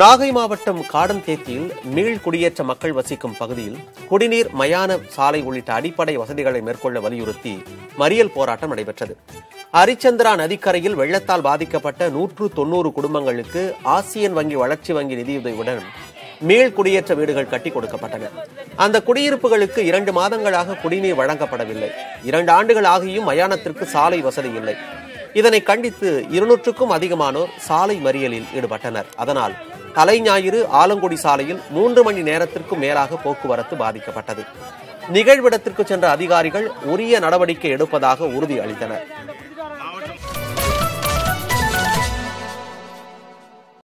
நாகை மாவட்டம் காடந்தேத்தியில் மீள் குடியேற்ற மக்கள் வசிக்கும் பகுதியில் குடிநீர் மயான சாலை உள்ளிட்ட அடிப்படை வசதிகளை மேற்கொள்ள வலியுறுத்தி மறியல் போராட்டம் நடைபெற்றது. அரிச்சந்திரா நதிக்கரையில் வெள்ளத்தால் பாதிக்கப்பட்ட 190 குடும்பங்களுக்கு ஆசியன் வங்கி வளர்ச்சி வங்கி நிதியுதவியுடன் மீள் குடியேற்ற வீடுகள் கட்டிக் கொடுக்கப்பட்டன. அந்த குடியிருப்புகளுக்கு 2 மாதங்களாக குடிநீர் வழங்கப்படவில்லை. 2 ஆண்டுகள் ஆகியும் மயானத்திற்கு சாலை வசதி இல்லை. இதனை கண்டித்து 200க்கும் அதிகமானோர் சாலை மறியலில் ஈடுபட்டனர். அதனால் தலைஞாயிறு ஆலங்குடி சாலையில் 3 மணி நேரத்திற்கும் மேலாக போக்குவரத்து பாதிக்கப்பட்டது. நிகழ்விடத்திற்கு சென்ற அதிகாரிகள் உரிய நடவடிக்கை எடுப்பதாக உறுதி அளித்தனர்.